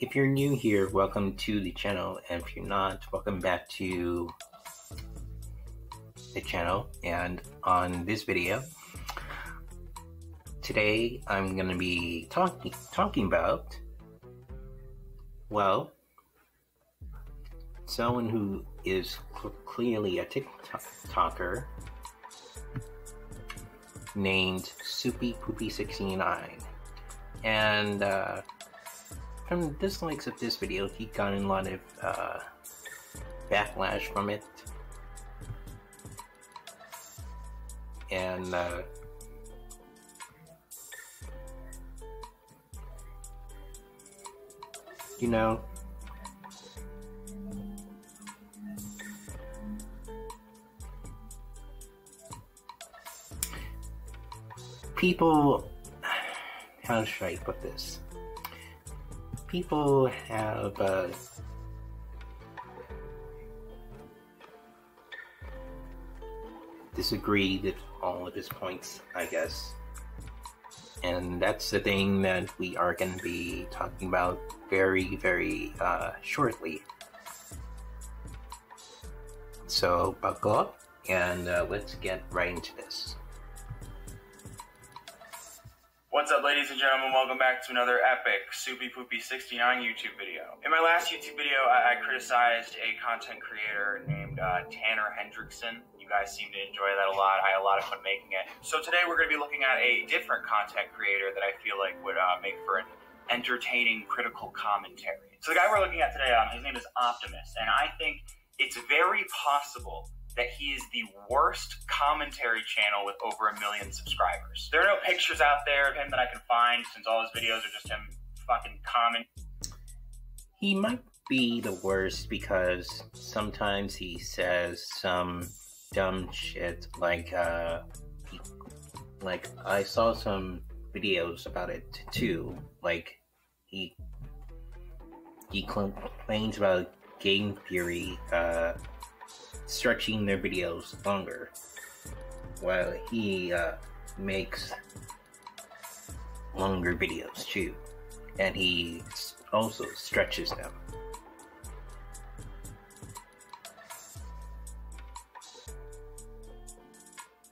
If you're new here, welcome to the channel, and if you're not, welcome back to the channel. And on this video today, I'm gonna be talking about, well, someone who is clearly a TikToker named SoupyPoopy69, and from the dislikes of this video, he got a lot of backlash from it, and you know, people, how should I put this? People have disagreed at all of his points, I guess. And that's the thing that we are going to be talking about very, very shortly. So buckle up and let's get right into this. What's up, ladies and gentlemen? Welcome back to another epic SoupyPoopy69 YouTube video. In my last YouTube video, I criticized a content creator named Tanner Hendrickson. You guys seem to enjoy that a lot. I had a lot of fun making it. So today we're going to be looking at a different content creator that I feel like would make for an entertaining critical commentary. So the guy we're looking at today, his name is Optimus, and I think it's very possible that he is the worst commentary channel with over 1 million subscribers. There are no pictures out there of him that I can find, since all his videos are just him fucking comment. He might be the worst because sometimes he says some dumb shit, like I saw some videos about it too. Like he complains about Game Theory stretching their videos longer, while he makes longer videos too, and he also stretches them.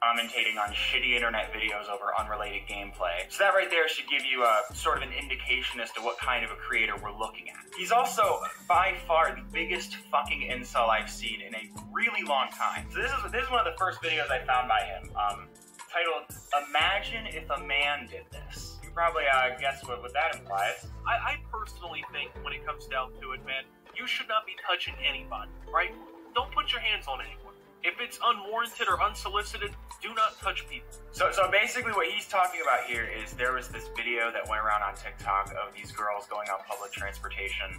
Commentating on shitty internet videos over unrelated gameplay. So that right there should give you a sort of an indication as to what kind of a creator we're looking at. He's also by far the biggest fucking incel I've seen in a really long time. So this is one of the first videos I found by him, titled "Imagine If a Man Did This." You probably guessed what that implies. I personally think when it comes down to it, man, you should not be touching anybody, right? Don't put your hands on anyone. If it's unwarranted or unsolicited, do not touch people. So basically what he's talking about here is there was this video that went around on TikTok of these girls going on public transportation,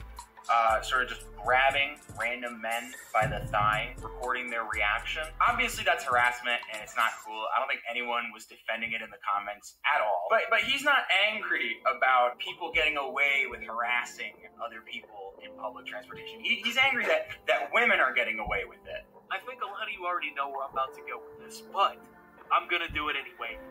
sort of just grabbing random men by the thigh, recording their reaction. Obviously that's harassment and it's not cool. I don't think anyone was defending it in the comments at all. But he's not angry about people getting away with harassing other people in public transportation. He's angry that women are getting away with it. I think a lot of you already know where I'm about to go with this, but I'm gonna do it anyway.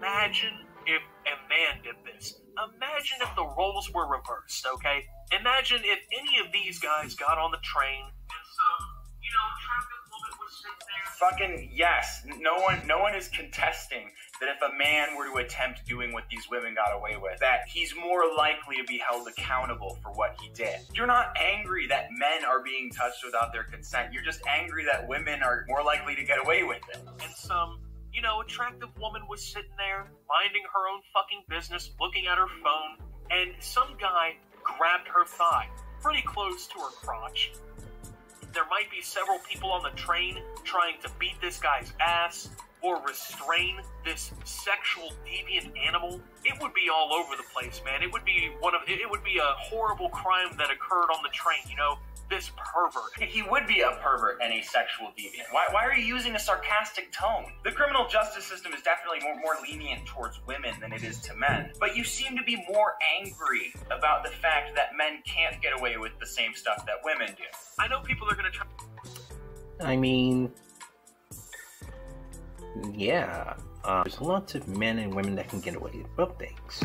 Imagine if a man did this. Imagine if the roles were reversed, okay? Imagine if any of these guys got on the train and some, you know, traffic woman was sitting there. Fucking yes. No one is contesting that if a man were to attempt doing what these women got away with, that he's more likely to be held accountable for what he did. You're not angry that men are being touched without their consent. You're just angry that women are more likely to get away with it. And some, you know, attractive woman was sitting there, minding her own fucking business, looking at her phone, and some guy grabbed her thigh, pretty close to her crotch. There might be several people on the train trying to beat this guy's ass or restrain this sexual deviant animal. It would be all over the place, man. It would be a horrible crime that occurred on the train, you know? This pervert. He would be a pervert and a sexual deviant. Why are you using a sarcastic tone? The criminal justice system is definitely more lenient towards women than it is to men, but you seem to be more angry about the fact that men can't get away with the same stuff that women do. I know people are gonna try. I mean, yeah, there's lots of men and women that can get away with things.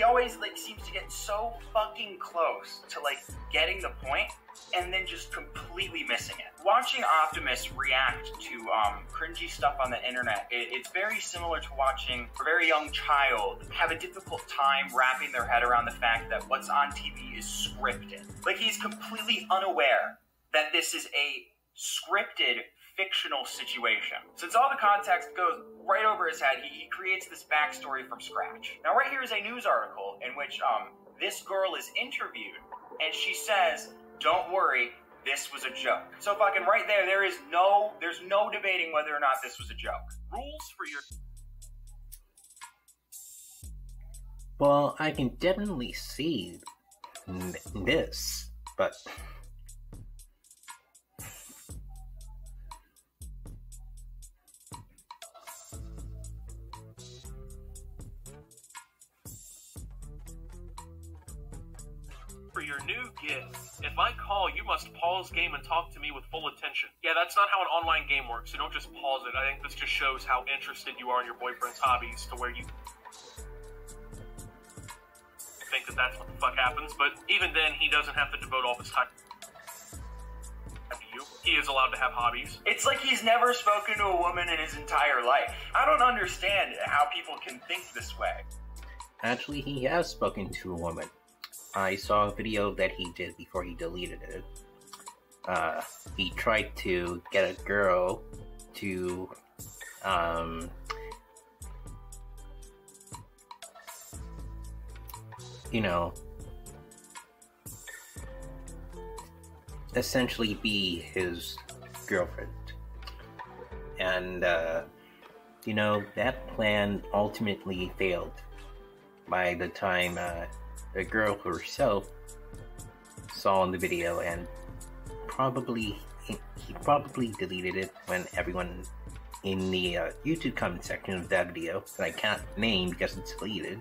he always like seems to get so fucking close to like getting the point and then just completely missing it. Watching Optimus react to cringy stuff on the internet, it's very similar to watching a very young child have a difficult time wrapping their head around the fact that what's on TV is scripted. Like, he's completely unaware that this is a scripted fictional situation. Since all the context goes right over his head, he creates this backstory from scratch. Now, right here is a news article in which this girl is interviewed, and she says, "Don't worry, this was a joke." So fucking right there, there's no debating whether or not this was a joke. Rules for your... Well, I can definitely see this, but... Your new gig. If I call, you must pause game and talk to me with full attention. Yeah, that's not how an online game works, so don't just pause it. I think this just shows how interested you are in your boyfriend's hobbies to where you think that that's what the fuck happens, but even then, he doesn't have to devote all his time to you. He is allowed to have hobbies. It's like he's never spoken to a woman in his entire life. I don't understand how people can think this way. Actually, he has spoken to a woman. I saw a video that he did before he deleted it. He tried to get a girl to, you know, essentially be his girlfriend. And, you know, that plan ultimately failed by the time, the girl herself saw in the video, and he probably deleted it when everyone in the YouTube comment section of that video, that I can't name because it's deleted,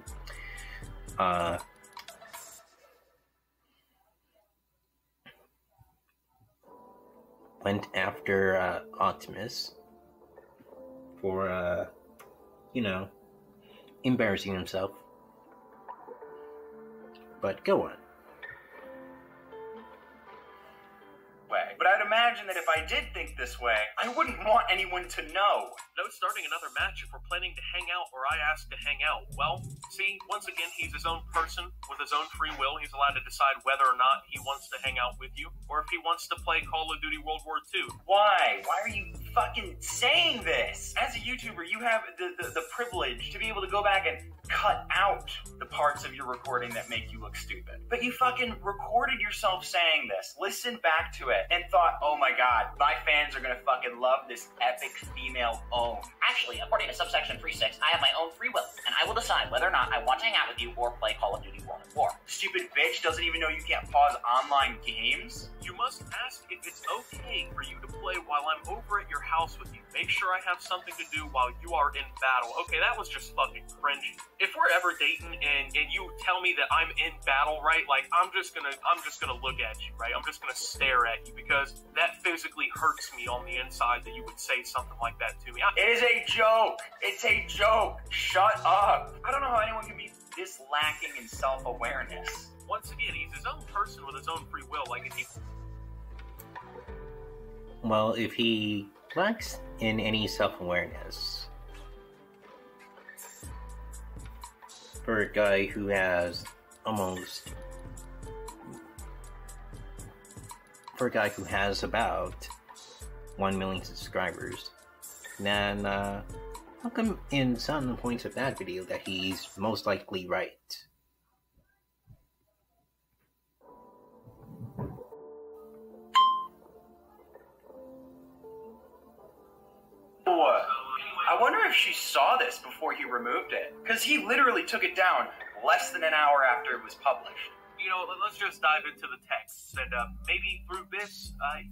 went after Optimus for, you know, embarrassing himself. But go on. But I'd imagine that if I did think this way, I wouldn't want anyone to know. No starting another match if we're planning to hang out or I ask to hang out. Well, see, once again, he's his own person with his own free will. He's allowed to decide whether or not he wants to hang out with you or if he wants to play Call of Duty World War II. Why? Why are you fucking saying this? As a YouTuber, you have the privilege to be able to go back and cut out the parts of your recording that make you look stupid. But you fucking recorded yourself saying this, listened back to it, and thought, oh my god, my fans are gonna fucking love this epic female own. Actually, according to subsection 3.6, I have my own free will, and I will decide whether or not I want to hang out with you or play Call of Duty World at War. Stupid bitch doesn't even know you can't pause online games. You must ask if it's okay for you to play while I'm over at your house with you. Make sure I have something to do while you are in battle. Okay, that was just fucking cringy. If we're ever dating and you tell me that I'm in battle, right? Like, I'm just gonna look at you, right? I'm just gonna stare at you because that physically hurts me on the inside that you would say something like that to me. It is a joke. It's a joke. Shut up. I don't know how anyone can be this lacking in self-awareness. Once again, he's his own person with his own free will. Like, if he... Well, if he lacks in any self-awareness... For a guy who has almost... For a guy who has about 1 million subscribers, then how come in some points of that video that he's most likely right? I wonder if she saw this before he removed it, because he literally took it down less than an hour after it was published. You know, let's just dive into the text, and maybe through this, I'm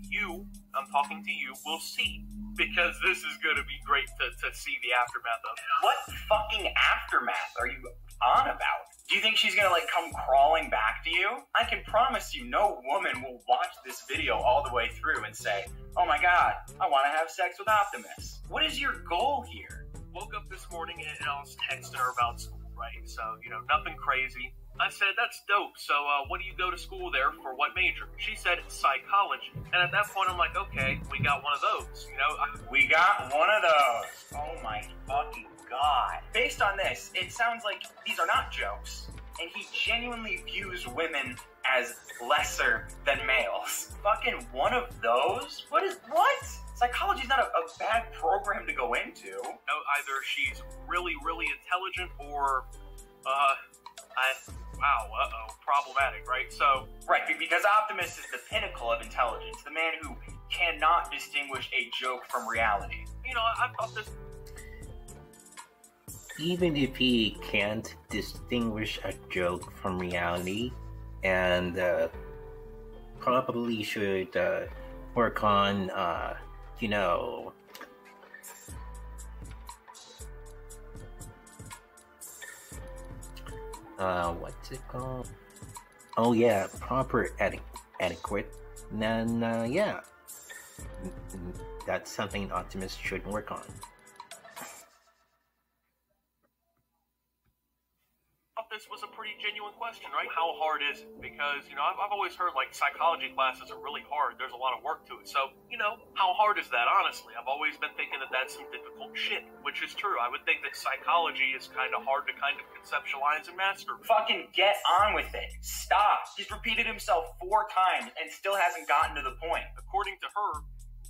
talking to you, will see, because this is going to be great to see the aftermath of. What fucking aftermath are you on about? Do you think she's going to, like, come crawling back to you? I can promise you no woman will watch this video all the way through and say, oh my god, I want to have sex with Optimus. What is your goal here? Woke up this morning and I was texting her about right? So, you know, nothing crazy. I said, that's dope. So what do you go to school there for? What major? She said, psychology. And at that point, I'm like, okay, we got one of those. You know, we got one of those. Oh my fucking God. Based on this, it sounds like these are not jokes. And he genuinely views women as lesser than males. Fucking one of those? What? Psychology's not a bad program to go into. No, either she's really, really intelligent or, problematic, right? So, right, because Optimus is the pinnacle of intelligence, the man who cannot distinguish a joke from reality. You know, I thought this... Even if he can't distinguish a joke from reality, and probably should work on, you know, what's it called? Oh yeah, proper adequate. Then yeah, that's something Optimus should work on. This was a pretty genuine question, right? How hard is it? Because, you know, I've always heard, like, psychology classes are really hard. There's a lot of work to it. So, you know, how hard is that, honestly? I've always been thinking that that's some difficult shit, which is true. I would think that psychology is kind of hard to kind of conceptualize and master. Fucking get on with it. Stop. He's repeated himself 4 times and still hasn't gotten to the point. According to her,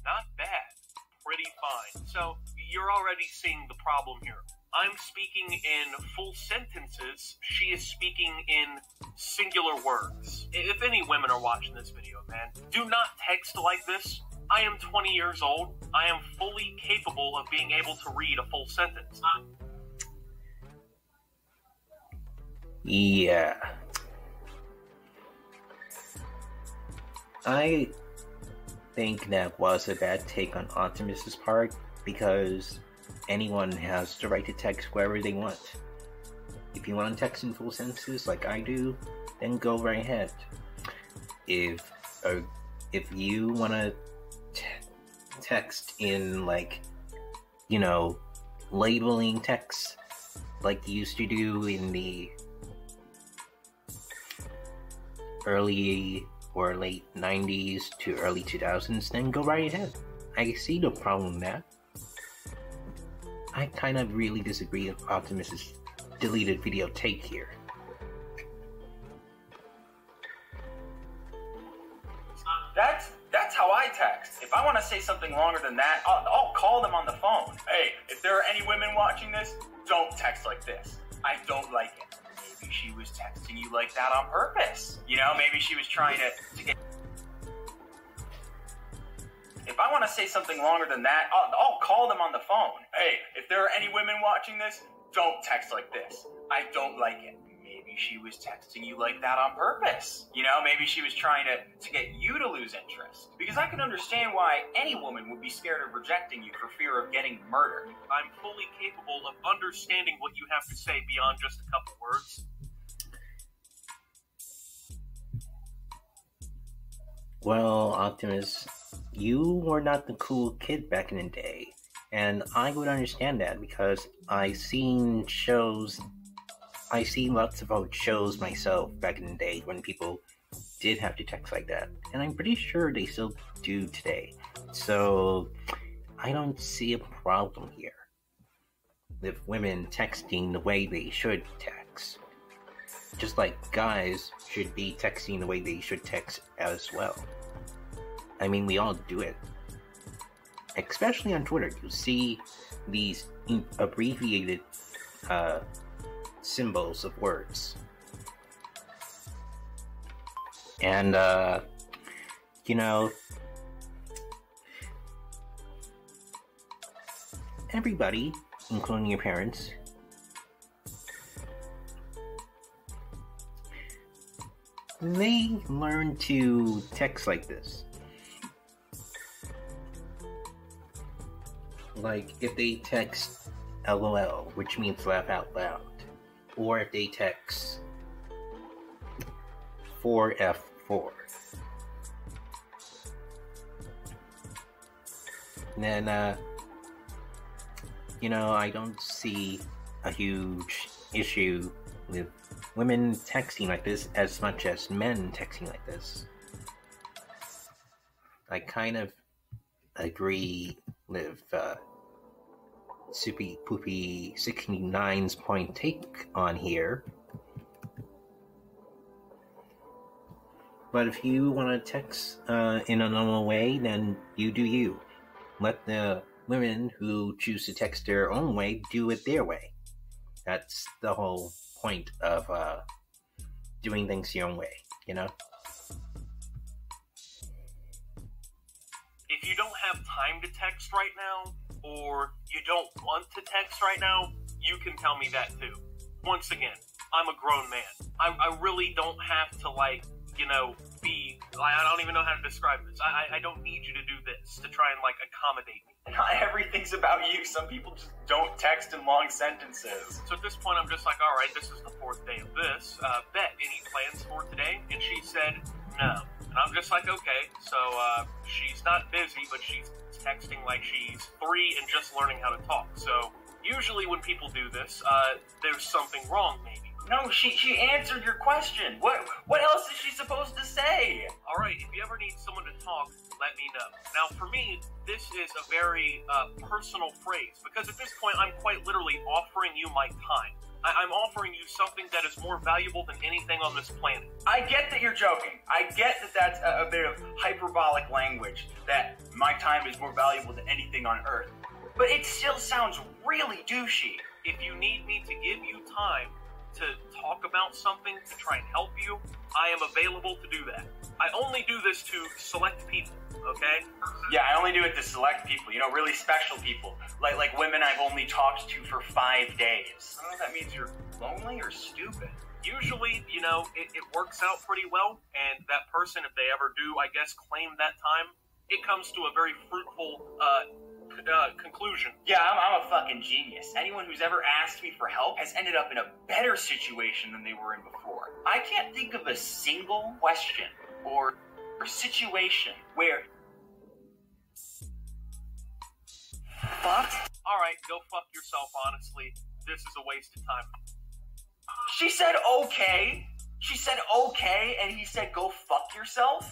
not bad. Pretty fine. So, you're already seeing the problem here. I'm speaking in full sentences, she is speaking in singular words. If any women are watching this video, man, do not text like this. I am 20 years old. I am fully capable of being able to read a full sentence. Yeah. I think that was a bad take on Optimus's part, because anyone has the right to text wherever they want. If you want to text in full sentences like I do, then go right ahead. If you want to text in, like, you know, labeling text like you used to do in the early or late 90s to early 2000s, then go right ahead. I see no problem in that. I kind of really disagree with Optimus's deleted video take here. That's how I text. If I want to say something longer than that, I'll call them on the phone. Hey, if there are any women watching this, don't text like this. I don't like it. Maybe she was texting you like that on purpose. You know, maybe she was trying to get... If I want to say something longer than that, I'll call them on the phone. Hey, if there are any women watching this, don't text like this. I don't like it. Maybe she was texting you like that on purpose. You know, maybe she was trying to get you to lose interest. Because I can understand why any woman would be scared of rejecting you for fear of getting murdered. I'm fully capable of understanding what you have to say beyond just a couple words. Well, Optimus, you were not the cool kid back in the day, and I would understand that because I seen lots of old shows myself back in the day when people did have to text like that, and I'm pretty sure they still do today, so I don't see a problem here with women texting the way they should text, just like guys should be texting the way they should text as well. I mean, we all do it. Especially on Twitter, you see these abbreviated symbols of words. And, you know, everybody, including your parents, they learn to text like this. Like, if they text LOL, which means laugh out loud, or if they text 4F4, then, you know, I don't see a huge issue with women texting like this as much as men texting like this. I kind of agree with SoupyPoopy69's point take on here. But if you want to text in a normal way, then you do you. Let the women who choose to text their own way do it their way. That's the whole point of doing things your own way, you know? If you don't have time to text right now, or you don't want to text right now, you can tell me that too. Once again, I'm a grown man. I really don't have to, like, you know, be, I don't even know how to describe this. I don't need you to do this to try and, like, accommodate me. Not everything's about you. Some people just don't text in long sentences. So at this point, I'm just like, all right, this is the fourth day of this. Bet, any plans for today? And she said, no. And I'm just like, okay, so she's not busy, but she's texting like she's 3 and just learning how to talk. So usually when people do this, there's something wrong, maybe. No, she answered your question. What else is she supposed to say? All right, if you ever need someone to talk, let me know. Now, for me, this is a very personal phrase, because at this point, I'm quite literally offering you my time. I'm offering you something that is more valuable than anything on this planet. I get that you're joking. I get that that's a bit of hyperbolic language, that my time is more valuable than anything on Earth. But it still sounds really douchey. If you need me to give you time, to talk about something, to try and help you, I am available to do that. I only do this to select people, okay? Yeah, I only do it to select people, you know, really special people. Like women I've only talked to for 5 days. I don't know if that means you're lonely or stupid. Usually, you know, it works out pretty well, and that person, if they ever do, I guess, claim that time, it comes to a very fruitful, conclusion. Yeah, I'm a fucking genius. Anyone who's ever asked me for help has ended up in a better situation than they were in before. I can't think of a single question or situation where... Fuck. Alright, go fuck yourself, honestly. This is a waste of time. She said okay. She said okay, and he said go fuck yourself?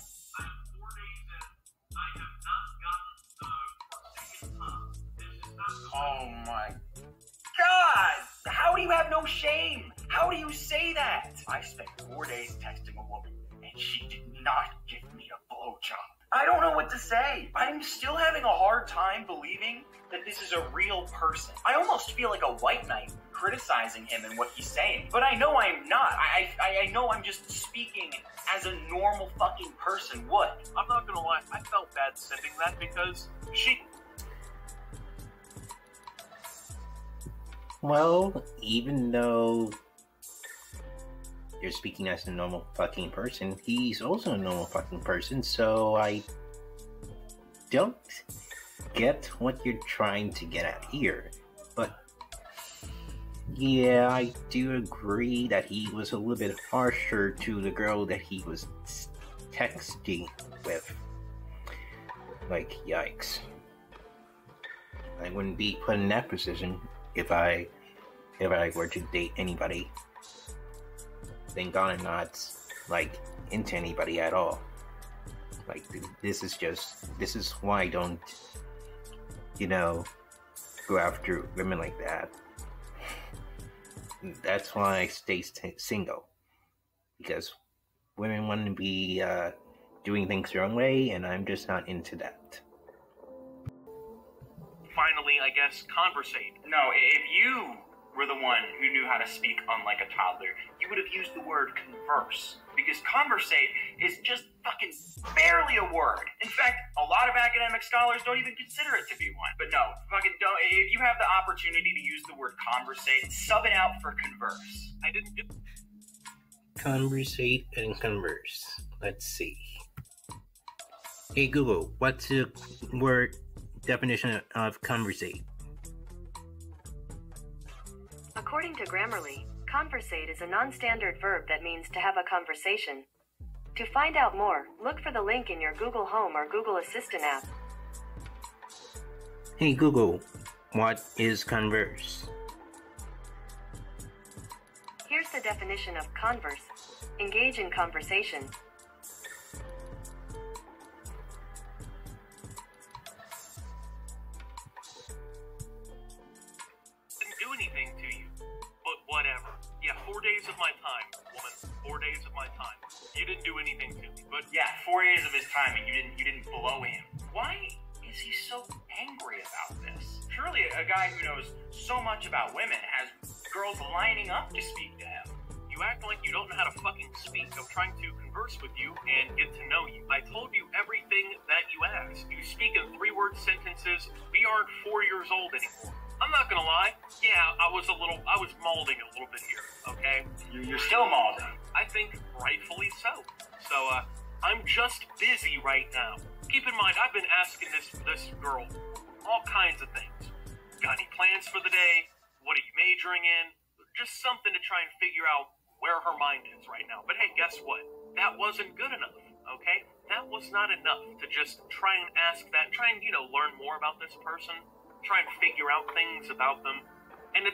Oh my God! How do you have no shame? How do you say that? I spent 4 days texting a woman, and she did not give me a blowjob. I don't know what to say. I'm still having a hard time believing that this is a real person. I almost feel like a white knight criticizing him and what he's saying, but I know I'm not. I know I'm just speaking as a normal fucking person would. I'm not gonna lie, I felt bad sending that because she... Well, even though you're speaking as a normal fucking person, he's also a normal fucking person, so I don't get what you're trying to get at here. But yeah, I do agree that he was a little bit harsher to the girl that he was texting with. Like, yikes. I wouldn't be put in that position if I were to date anybody. Thank God I'm not, like, into anybody at all. Like, this is why I don't, you know, go after women like that. That's why I stay single. Because women want to be doing things their own way, and I'm just not into that. Finally, I guess, conversate. No, if you were the one who knew how to speak unlike a toddler, you would have used the word converse, because conversate is just fucking barely a word. In fact, a lot of academic scholars don't even consider it to be one. But no, fucking don't. If you have the opportunity to use the word conversate, sub it out for converse. I didn't do... Conversate and converse. Let's see. Hey Google, what's the word... definition of conversate? According to Grammarly, conversate is a non-standard verb that means to have a conversation. To find out more, look for the link in your Google Home or Google Assistant app. Hey Google, what is converse? the definition of converse? Engage in conversation. Didn't do anything to you, but whatever. Yeah, 4 days of my time, woman. 4 days of my time. You didn't do anything to me, but yeah, 4 days of his time, and you didn't blow him. Why is he so angry about this? Surely a guy who knows so much about women has girls lining up to speak to him. You act like you don't know how to fucking speak. I'm trying to converse with you and get to know you. I told you everything that you asked. You speak in three-word sentences. We aren't 4 years old anymore. I'm not gonna lie. Yeah, I was molding a little bit here, okay? You're still molding. I think rightfully so. So, I'm just busy right now. Keep in mind, I've been asking this girl all kinds of things. Got any plans for the day? What are you majoring in? Just something to try and figure out where her mind is right now. But hey, guess what? That wasn't good enough, okay? That was not enough to just try and ask that, try and, you know, learn more about this person. Try and figure out things about them. And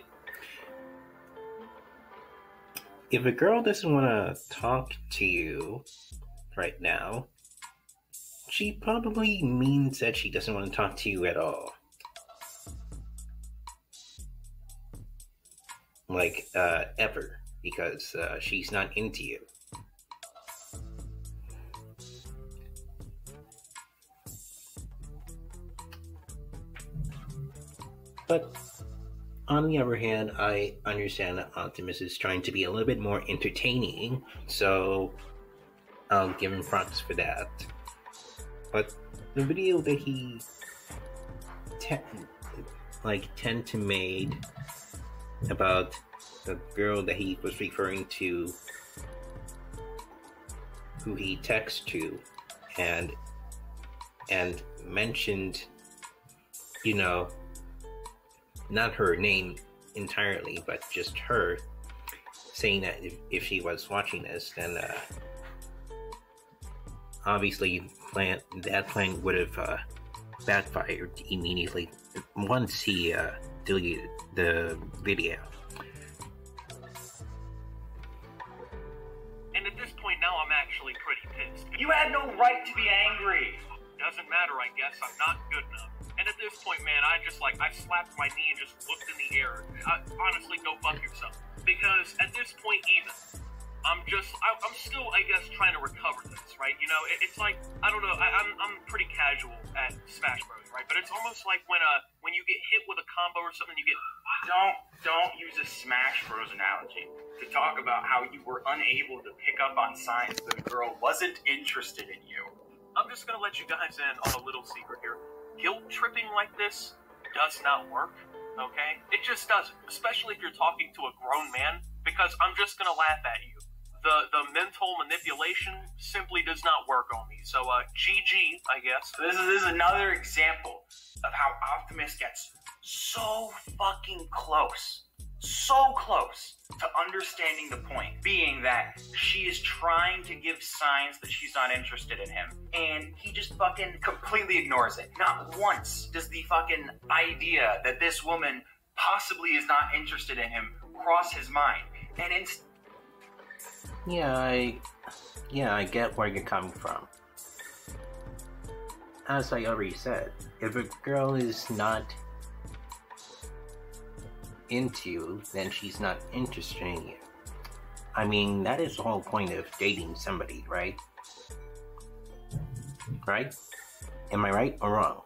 if a girl doesn't want to talk to you right now, she probably means that she doesn't want to talk to you at all. Like, ever. Because she's not into you. But on the other hand, I understand that Optimus is trying to be a little bit more entertaining, so I'll give him props for that. But the video that he tend to made about the girl that he was referring to, who he texted to, and mentioned, you know, not her name entirely, but just her, saying that if she was watching this, then obviously that plan would have backfired immediately once he deleted the video. And at this point now, I'm actually pretty pissed. You had no right to be angry. Doesn't matter, I guess. I'm not good enough. And at this point, man, I slapped my knee and just looked in the air. Honestly, go fuck yourself. Because at this point, even, I'm still, I guess, trying to recover this, right? You know, it's like, I don't know, I'm pretty casual at Smash Bros, right? But it's almost like when you get hit with a combo or something, you get... Don't use a Smash Bros analogy to talk about how you were unable to pick up on signs that a girl wasn't interested in you. I'm just gonna let you guys in on a little secret here. Guilt tripping like this does not work, okay? It just doesn't, especially if you're talking to a grown man, because I'm just gonna laugh at you. The mental manipulation simply does not work on me. So, GG, I guess. This is another example of how Optimus gets so fucking close. So close to understanding the point, being that she is trying to give signs that she's not interested in him, and he just fucking completely ignores it. Not once does the fucking idea that this woman possibly is not interested in him cross his mind. And it's... Yeah, I get where you're coming from. As I already said, if a girl is not into you, then she's not interested in you. I mean, that is the whole point of dating somebody, right? Right? Am I right or wrong?